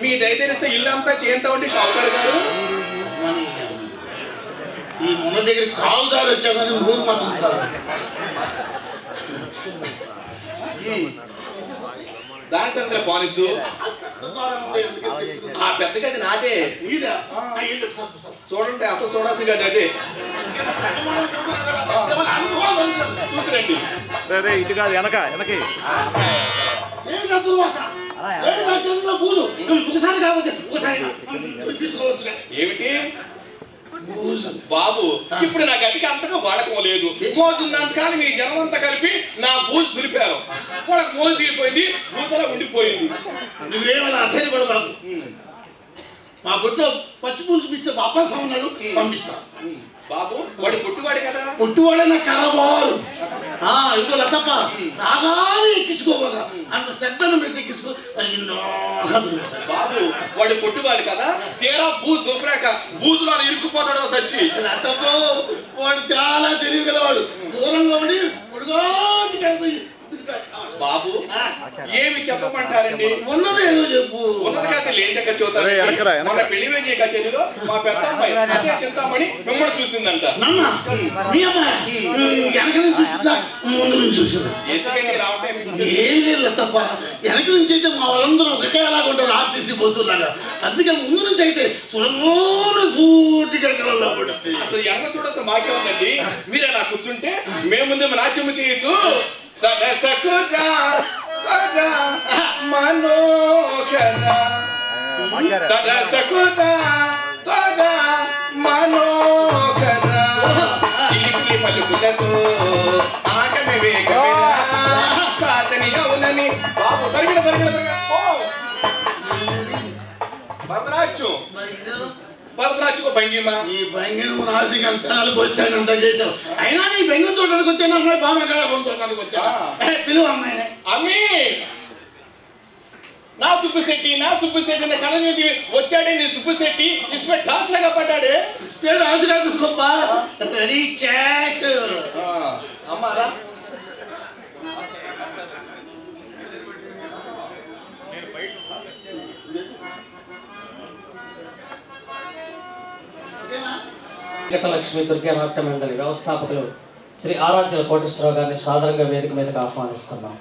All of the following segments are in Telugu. మీ దయచేసి ఇల్లంతా చేంత ఉండి షాపర్ గారు ఈ మొన్న దగ్గర కాల్ దారి వచ్చామని ఊరు మాత్రం సార్ దాసంద్ర పానిద్దు ఆ పెద్ద గది నాదే మీదా చూడండి అసలు చూడాల్సిన గది అదే చూడండి అరే ఇది కాదు వెనకే ఏం గదులు వస్తా బాబు ఇప్పుడు నా గదికి అంతగా వాడకం లేదు మోజున్నంతకాలం మీ జనం అంతా కలిపి నా బూజు దులిపారు వాళ్ళకి మోజు దిగిపోయింది రూపంలో ఉండిపోయింది నువ్వేమన్నా అర్థం కూడా బాబు మా గుట్ట పచ్చి బూజు పిచ్చే బాబా ఉన్నాడు పంపిస్తా బాబు వాడి పుట్టువాడు కదా పుట్టువాడైనా కరబారు ఇంకో లతప్ప రాగానే ఎక్కించుకోబోదా అంత శ్రద్ధను పెట్టి ఎక్కించుకో బాబు వాడు పుట్టువాడు కదా తేడా బూజు దొరికాక బూజులో ఇరుక్కుపోతాడు వచ్చి లతప్ప వాడు చాలా తెలివి గలవాడు దూరంగా ఉండి పొడుగాది చేస్తుంది బాబు ఏమి చెప్పమంటారండి ఉన్నది ఏదో చెప్పు ఉన్నదిగా లేదక్క చూస్తారు మన పెళ్లి వేజీ కచేరీలో మా పెద్ద అమ్మాయి అదే చింతామణి మిమ్మల్ని చూసిందంట ఎందుకంటే రావటం ఏం లేదు తప్ప వెనక నుంచి అయితే మా వాళ్ళందరూ ఒకటే అలాగ ఉంటారు ఆర్టీసీ బస్సులాగా అందుకని ముందు నుంచి అయితే సులభంగా సూటిగా అసలు ఎన్న చూడొచ్చు మాకే ఉందండి మీరు అలా కూర్చుంటే మేము ముందే నాట్యం చేయొచ్చు భరతరాజుకు భంగిమ ఈ భంగిమ రాశికి అంతాలు వచ్చాను అంత చేశావు అయినా నీ బెంగ చూడడానికి వచ్చాను అమ్మాయి బాబా కళాభం చూడడానికి వచ్చా పిలువ అమ్మాయిని అమ్మి నా సుబ్బుశెట్టి నా కళ మీద వచ్చాడే నీ సుబ్బుశెట్టి ఇసుపై టాస్ లాగా పడ్డాడే ఇసుపై రాసి కాదు గొప్ప రెడీ క్యాష్ అమ్మారా నేను బయట లక్ష్మీ దుర్గా నాట్య మండలి వ్యవస్థాపకులు శ్రీ ఆరాధ్య కోటేశ్వరరావు గారిని సాధారణంగా వేదిక మీదకి ఆహ్వానిస్తున్నాం.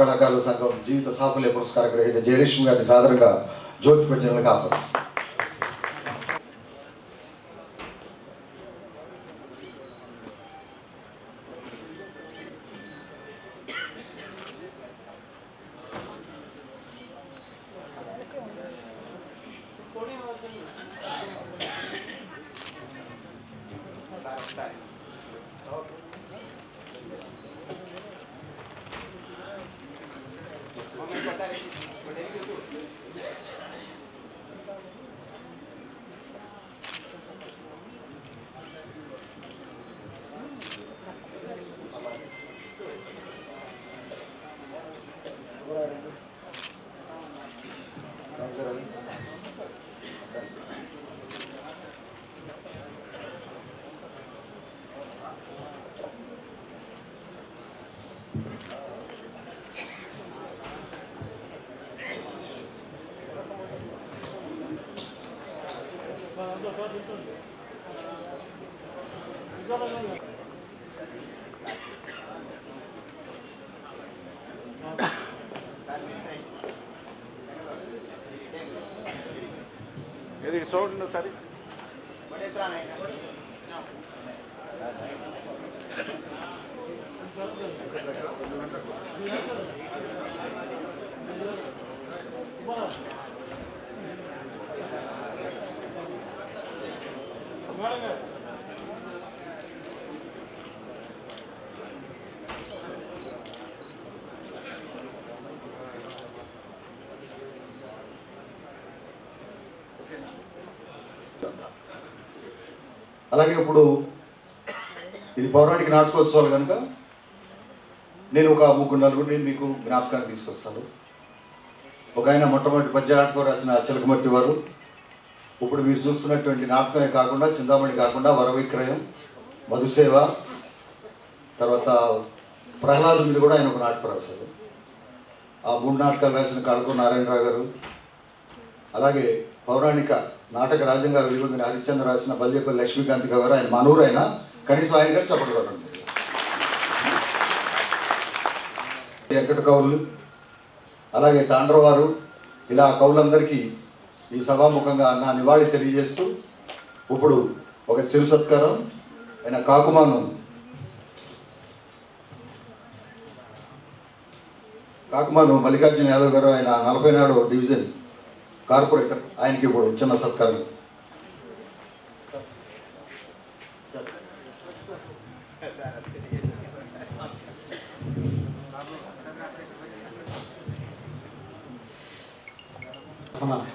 కళాకారుల సంఘం జీవిత సాఫల్య పురస్కార గ్రహీత జయలక్ష్మి గారిని సాధారణంగా జోతిపేట జిల్లాకు ఆహ్వానిస్తాం. అలాగే ఇప్పుడు ఇది పౌరాణిక నాటకోత్సవాలు కనుక నేను ఒక ముగ్గురు నలుగురిని మీకు జ్ఞాపకానికి తీసుకొస్తాను. ఒక ఆయన మొట్టమొదటి పద్యాటకు రాసిన చిలకమర్తి వారు. ఇప్పుడు మీరు చూస్తున్నటువంటి నాటకమే కాకుండా, చింతామణి కాకుండా, వరవిక్రయం, మధుసేవ, తర్వాత ప్రహ్లాదు మీద కూడా ఆయన ఒక నాటకం రాశారు. ఆ మూడు నాటకాలు రాసిన కాళకో నారాయణరావు గారు, అలాగే పౌరాణిక నాటక రాజ్యంగా వెలుగొందిన హరిశ్చంద్ర రాసిన బల్దేపల్లి లక్ష్మీకాంత్ గారు, ఆయన మనూరు, ఆయన కనీసం ఆయన గారు చెప్పడం. వెంకట కవులు, అలాగే తాండ్రవారు, ఇలా కవులందరికీ ఈ సభాముఖంగా నా నివాళి తెలియజేస్తూ ఇప్పుడు ఒక చిరు సత్కారం అయిన కాకుమాను మల్లికార్జున యాదవ్ గారు, ఆయన 44వ డివిజన్ కార్పొరేటర్, ఆయనకి ఇప్పుడు చిన్న సత్కారం.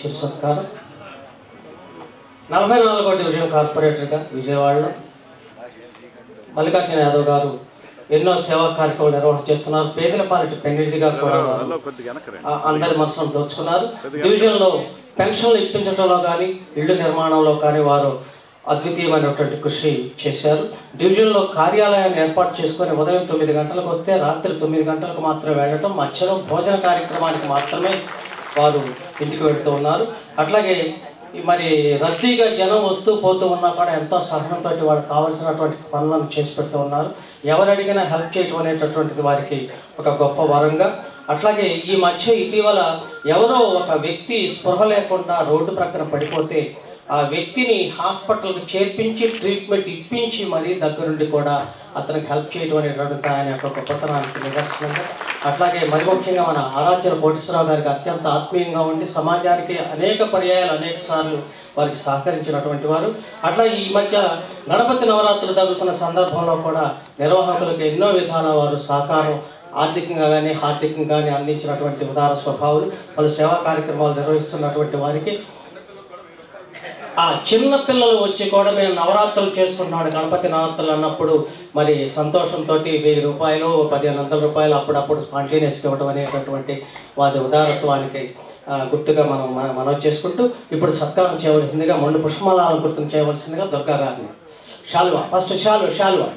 చిరు సత్కారం. 44వ డివిజన్ కార్పొరేటర్గా విజయవాడలో మల్లికార్జున యాదవ్ గారు ఎన్నో సేవా కార్యక్రమాలు నిర్వహణ చేస్తున్నారు. పేదల పాలిటి పెన్నిధిగా కూడా అందరి మనసును దోచుకున్నారు. డివిజన్లో పెన్షన్లు ఇప్పించడంలో కానీ, ఇళ్ళు నిర్మాణంలో కానీ వారు అద్వితీయమైనటువంటి కృషి చేశారు. డివిజన్లో కార్యాలయాన్ని ఏర్పాటు చేసుకుని ఉదయం 9 గంటలకు వస్తే రాత్రి 9 గంటలకు మాత్రమే వెళ్ళటం, మధ్యాహ్నం భోజన కార్యక్రమానికి మాత్రమే వారు ఇంటికి వెళుతూ ఉన్నారు. అట్లాగే మరి రద్దీగా జనం వస్తూ పోతూ ఉన్నా కూడా ఎంతో సహనంతో వారికి కావాల్సినటువంటి పనులను చేసి పెడుతూ ఉన్నారు. ఎవరు అడిగినా హెల్ప్ చేయటం అనేటటువంటిది వారికి ఒక గొప్ప వరంగా. అట్లాగే ఈ మధ్య ఇటీవల ఎవరో ఒక వ్యక్తి స్పృహ లేకుండా రోడ్డు ప్రక్కన పడిపోతే ఆ వ్యక్తిని హాస్పిటల్కి చేర్పించి ట్రీట్మెంట్ ఇప్పించి మరీ దగ్గరుండి కూడా అతనికి హెల్ప్ చేయడం అనేటువంటి ఆయన యొక్క గొప్పతనానికి నిదర్శనంగా. అట్లాగే మరి ముఖ్యంగా మన ఆరాధ్యుల కోటేశ్వరరావు గారికి అత్యంత ఆత్మీయంగా ఉండి సమాజానికి అనేక పర్యాయాలు అనేక సార్లు వారికి సహకరించినటువంటి వారు. అట్లా ఈ మధ్య గణపతి నవరాత్రులు జరుగుతున్న సందర్భంలో కూడా నిర్వాహకులకు ఎన్నో విధాల వారు సహకారం ఆర్థికంగా కానీ ఆర్థికంగా కానీ అందించినటువంటి ఉదార స్వభావాలు. వాళ్ళు సేవా కార్యక్రమాలు నిర్వహిస్తున్నటువంటి వారికి ఆ చిన్న పిల్లలు వచ్చి కూడా మేము నవరాత్రులు చేసుకుంటున్నాడు గణపతి నవరాత్రులు అన్నప్పుడు మరి సంతోషంతో 1000 రూపాయలు 1500 రూపాయలు అప్పుడప్పుడు స్పాంటేనియస్గా ఇవ్వడం అనేటటువంటి వారి ఉదారత్వానికి గుర్తుగా మనం చేసుకుంటూ ఇప్పుడు సత్కారం చేయవలసిందిగా మొండు పుష్పమాలను గుర్తు చేయవలసిందిగా దుర్గా గారిని షాల్వా ఫస్ట్ షాల్వా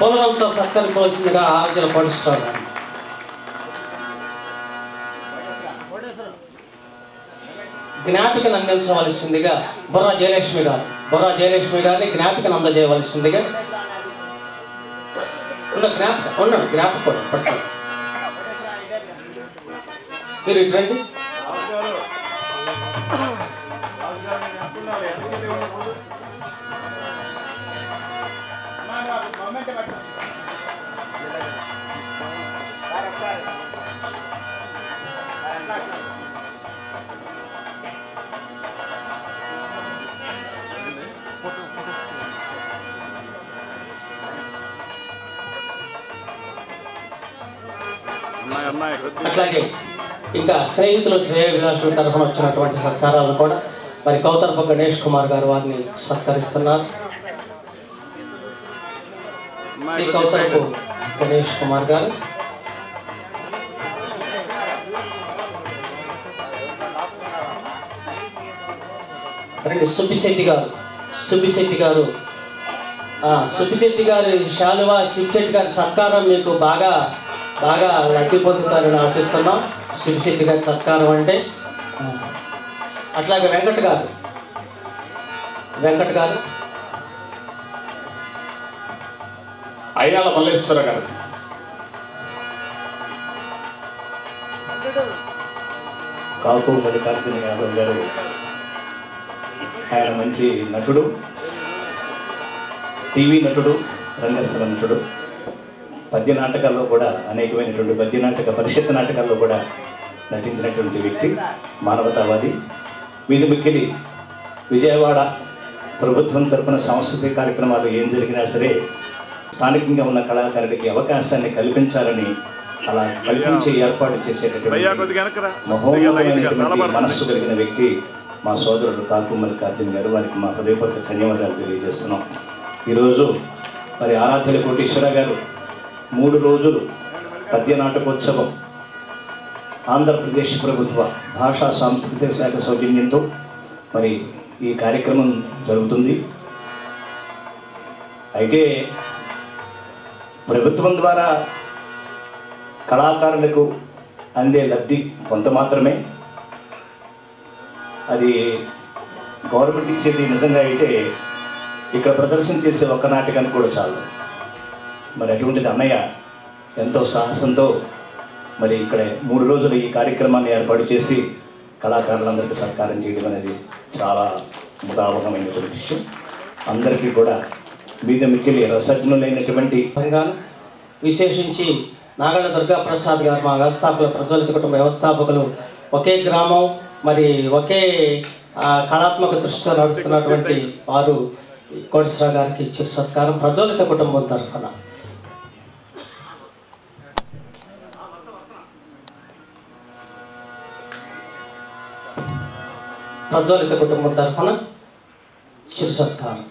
పొలంతో సత్కరించవలసిందిగా ఆరోగ్యాలు పడుస్తున్నారు. జ్ఞాపికను అందించవలసిందిగా బొర్రా జయలక్ష్మి గారిని జ్ఞాపికను అందజేయవలసిందిగా జ్ఞాపకం పట్టాలి. మీరు ఇటువంటి అట్లాగే ఇంకా స్నేహితులు శ్రేయభిలాషుల తరఫున వచ్చినటువంటి సత్కారాలు కూడా మరి కౌతర్ప గణేష్ కుమార్ గారు వారిని సత్కరిస్తున్నారు. శ్రీ కౌతర్పు గణేష్ కుమార్ గారు రండి. సుబ్బిశెట్టి గారు శాలువా శివశెట్టి గారి సత్కారం మీకు బాగా లబ్ధి పొందుతారని ఆశిస్తున్నాం. శివశెట్టి గారి సత్కారం అంటే అట్లాగే వెంకట్ గారు అయినాల మల్లేశ్వర గారు కాపు మల్లికార్జున యాదవ్ గారు, ఆయన మంచి నటుడు, టీవీ నటుడు, రంగస్థల నటుడు, పద్య నాటకాల్లో కూడా అనేకమైనటువంటి పద్య నాటక పరిషత్ నాటకాల్లో కూడా నటించినటువంటి వ్యక్తి, మానవతావాది. వీధి మిక్కిలి విజయవాడ ప్రభుత్వం తరపున సాంస్కృతిక కార్యక్రమాలు ఏం జరిగినా సరే స్థానికంగా ఉన్న కళాకారుడికి అవకాశాన్ని కల్పించాలని అలా కల్పించి ఏర్పాటు చేసేటటువంటి మనస్సు కలిగిన వ్యక్తి మా సోదరుడు కాకుమల్లి కార్తీన్ గారు వారికి మా హృదయపూర్వక ధన్యవాదాలు తెలియజేస్తున్నాం. ఈరోజు మరి ఆరాధ్య కోటీశ్వర గారు 3 రోజులు పద్యనాటకోత్సవం ఆంధ్రప్రదేశ్ ప్రభుత్వ భాషా సాంస్కృతిక శాఖ సౌజన్యంతో మరి ఈ కార్యక్రమం జరుగుతుంది. అయితే ప్రభుత్వం ద్వారా కళాకారులకు అందే లబ్ధి కొంత మాత్రమే, అది గవర్నమెంట్ ఇచ్చేది నిజంగా అయితే ఇక్కడ ప్రదర్శన చేసే ఒక్క నాటకానికి కూడా చాలు. మరి అటువంటిది అన్నయ్య ఎంతో సాహసంతో మరి ఇక్కడ 3 రోజులు ఈ కార్యక్రమాన్ని ఏర్పాటు చేసి కళాకారులందరికీ సహకారం చేయడం అనేది చాలా ముదావహమైనటువంటి విషయం. అందరికీ కూడా మీద మిక్కిలి రసజ్ఞులైనటువంటి విశేషించి నాగళ్ళ దుర్గా ప్రసాద్ గారు మా వ్యవస్థాపకులు, ప్రజ్వలిత కుటుంబ వ్యవస్థాపకులు, ఒకే గ్రామం మరి ఒకే కళాత్మక దృష్టితో నడుస్తున్నటువంటి వారు కోటేశ్వర గారికి ఇచ్చే సత్కారం ప్రజ్వలిత కుటుంబం తరఫున. ప్రజ్వలిత కుటుంబం తరఫున చిరు సత్కారం.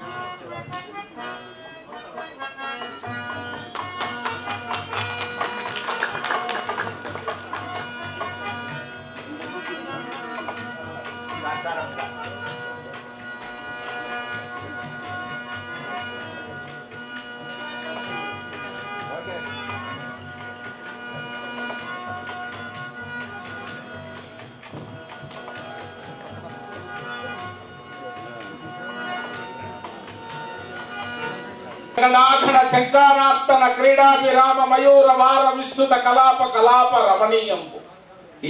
నాథన శంకారాప్తన క్రీడాభిరామ మయూర వార విస్తృత కలాప కలాప రమణీయంబు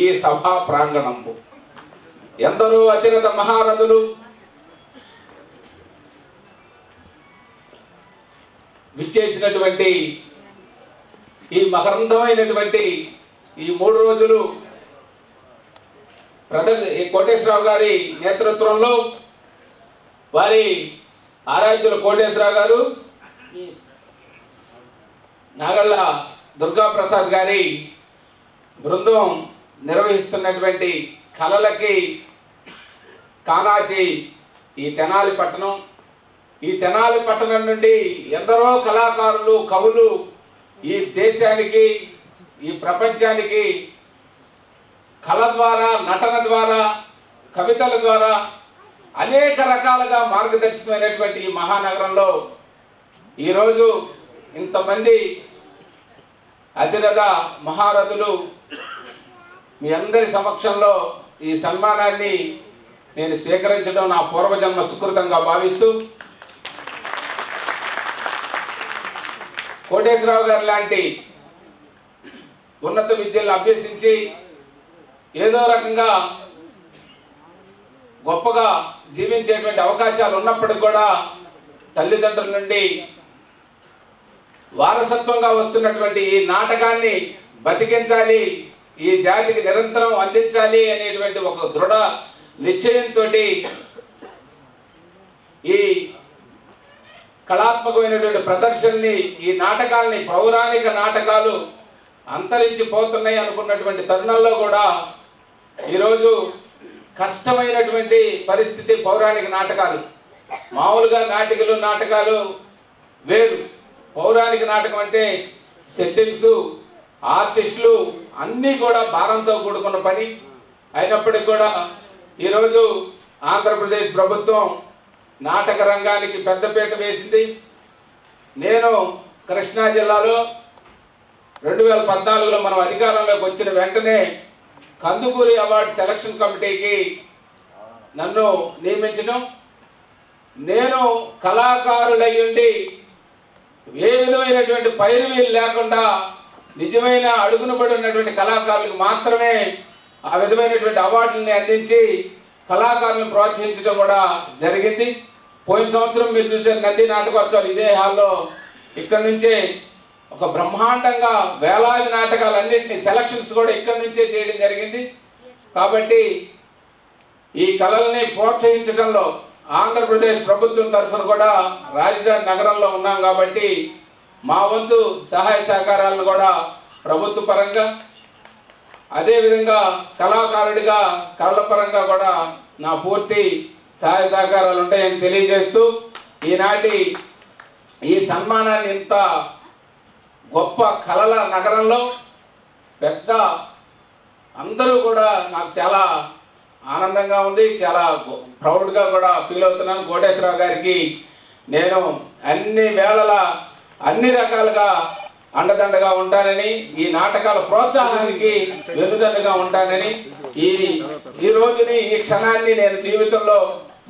ఈ సభా ప్రాంగణంబు ఎందరో అతిరథ మహారథులు విచ్చేసినటువంటి ఈ మకరంధమైనటువంటి ఈ 3 రోజులు కోటేశ్వరరావు గారి నేతృత్వంలో వారి ఆరాధ్యులు కోటేశ్వరరావు గారు, నాగళ్ళ దుర్గా ప్రసాద్ గారి బృందం నిర్వహిస్తున్నటువంటి కళలకి కానాచి ఈ తెనాలి పట్టణం. ఈ తెనాలి పట్టణం నుండి ఎందరో కళాకారులు, కవులు ఈ దేశానికి, ఈ ప్రపంచానికి కళ ద్వారా, నటన ద్వారా, కవితల ద్వారా అనేక రకాలుగా మార్గదర్శనమైనటువంటి ఈ మహానగరంలో ఈరోజు ఇంతమంది అతిరథ మహారథులు మీ అందరి సమక్షంలో ఈ సన్మానాన్ని నేను స్వీకరించడం నా పూర్వజన్మ సుకృతంగా భావిస్తూ, కోటేశ్వరరావు గారు లాంటి ఉన్నత విద్యలను అభ్యసించి ఏదో రకంగా గొప్పగా జీవించేటువంటి అవకాశాలు ఉన్నప్పటికీ కూడా తల్లిదండ్రుల నుండి వారసత్వంగా వస్తున్నటువంటి ఈ నాటకాన్ని బతికించాలి, ఈ జాతికి నిరంతరం అందించాలి అనేటువంటి ఒక దృఢ నిశ్చయంతో ఈ కళాత్మకమైనటువంటి ప్రదర్శనని, ఈ నాటకాలని, పౌరాణిక నాటకాలు అంతరించిపోతున్నాయి అనుకున్నటువంటి తరుణంలో కూడా ఈరోజు కష్టమైనటువంటి పరిస్థితి. పౌరాణిక నాటకాలు మామూలుగా నాటకాలు వేరు, పౌరాణిక నాటకం అంటే సెట్టింగ్స్, ఆర్టిస్టులు అన్నీ కూడా భారంతో కూడుకున్న పని. అయినప్పటికీ కూడా ఈరోజు ఆంధ్రప్రదేశ్ ప్రభుత్వం నాటక రంగానికి పెద్దపీట వేసింది. నేను కృష్ణా జిల్లాలో 2014లో మనం అధికారంలోకి వచ్చిన వెంటనే కందుకూరి అవార్డు సెలక్షన్ కమిటీకి నన్ను నియమించడం, నేను కళాకారుడయ్యుండి ఏ విధమైనటువంటి పైరువీలు లేకుండా నిజమైన అడుగునబడి ఉన్నటువంటి కళాకారులకు మాత్రమే ఆ విధమైనటువంటి అవార్డులని అందించి కళాకారులను ప్రోత్సహించడం కూడా జరిగింది. పోయిన సంవత్సరం మీరు చూసే నంది నాటకోత్సవాలు ఇదే హాల్లో ఇక్కడ నుంచే ఒక బ్రహ్మాండంగా వేలాది నాటకాలన్నింటినీ సెలక్షన్స్ కూడా ఇక్కడ నుంచే చేయడం జరిగింది. కాబట్టి ఈ కళల్ని ప్రోత్సహించడంలో ఆంధ్రప్రదేశ్ ప్రభుత్వం తరఫున కూడా రాజధాని నగరంలో ఉన్నాం కాబట్టి మా వంతు సహాయ సహకారాలను కూడా ప్రభుత్వ పరంగా, అదేవిధంగా కళాకారుడిగా కళల పరంగా కూడా నా పూర్తి సహాయ సహకారాలు ఉంటాయని తెలియజేస్తూ ఈనాటి ఈ సన్మానాన్ని ఇంత గొప్ప కళల నగరంలో పెద్ద అందరూ కూడా నాకు చాలా ఆనందంగా ఉంది, చాలా ప్రౌడ్గా కూడా ఫీల్ అవుతున్నాను. కోటేశ్వరరావు గారికి నేను అన్ని వేళలా అన్ని రకాలుగా అండదండగా ఉంటానని, ఈ నాటకాల ప్రోత్సాహానికి వెనుదండగా ఉంటానని, ఈ రోజుని ఈ క్షణాన్ని నేను జీవితంలో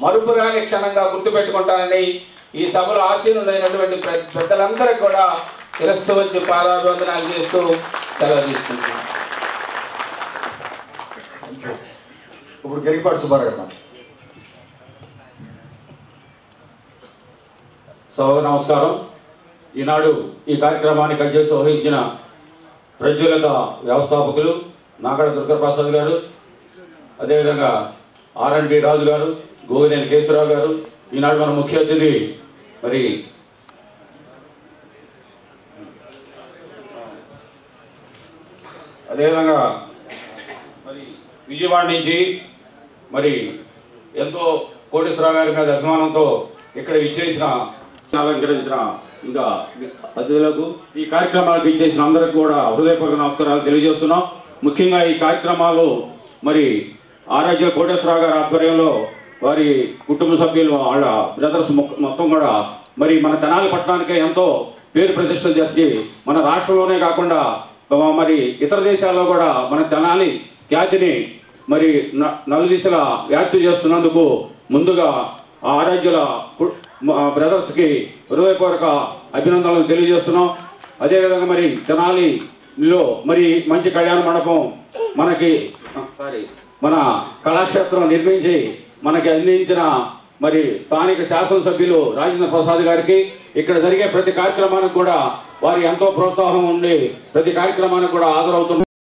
మరుపురాని క్షణంగా గుర్తుపెట్టుకుంటానని ఈ సభలో ఆశీనులైనటువంటి పెద్దలందరికీ కూడా శిరస్సు వచ్చి పాదాభివందనాలు చేస్తూ సెలవు తీసుకుంటున్నాను. ఇప్పుడు గరికపాటి సుబ్బారావు గారు. సో నమస్కారం. ఈనాడు ఈ కార్యక్రమానికి అధ్యక్షత వహించిన ప్రజ్వలత వ్యవస్థాపకులు నాగడ దుర్గాప్రసాద్ గారు, అదేవిధంగా ఆర్ఎన్బి రాజు గారు, గోవినేని కేశవరావు గారు, ఈనాడు మన ముఖ్య అతిథి మరి అదేవిధంగా మరి విజయవాడ నుంచి మరి ఎంతో కోటేశ్వరరావు గారి మీద అభిమానంతో ఇక్కడ ఇచ్చేసిన అలంకరించిన ఇంకా అతిథులకు ఈ కార్యక్రమాలకు ఇచ్చేసిన అందరికి కూడా హృదయపూర్వక నమస్కారాలు తెలియజేస్తున్నాం. ముఖ్యంగా ఈ కార్యక్రమాలు మరి ఆరోగ్య కోటేశ్వరరావు గారి ఆధ్వర్యంలో వారి కుటుంబ సభ్యులు వాళ్ళ బ్రదర్స్ మొత్తం కూడా మరి మన తెనాలి పట్టణానికే ఎంతో పేరు ప్రతిష్టలు చేసి మన రాష్ట్రంలోనే కాకుండా మరి ఇతర దేశాల్లో కూడా మన తెనాలి ఖ్యాతిని మరి నలుదిశలా వ్యాప్తి చేస్తున్నందుకు ముందుగా ఆ ఆరోగ్యుల బ్రదర్స్కి హృదయపూర్వక అభినందనలు తెలియజేస్తున్నాం. అదేవిధంగా మరి తెనాలిలో మరి మంచి కళ్యాణ మండపం మనకి మన కళాక్షేత్రం నిర్మించి మనకి అందించిన మరి స్థానిక శాసనసభ్యులు రాజేంద్ర ప్రసాద్ గారికి, ఇక్కడ జరిగే ప్రతి కార్యక్రమానికి కూడా వారు ఎంతో ప్రోత్సాహం ఉండి ప్రతి కార్యక్రమానికి కూడా హాజరవుతున్నారు.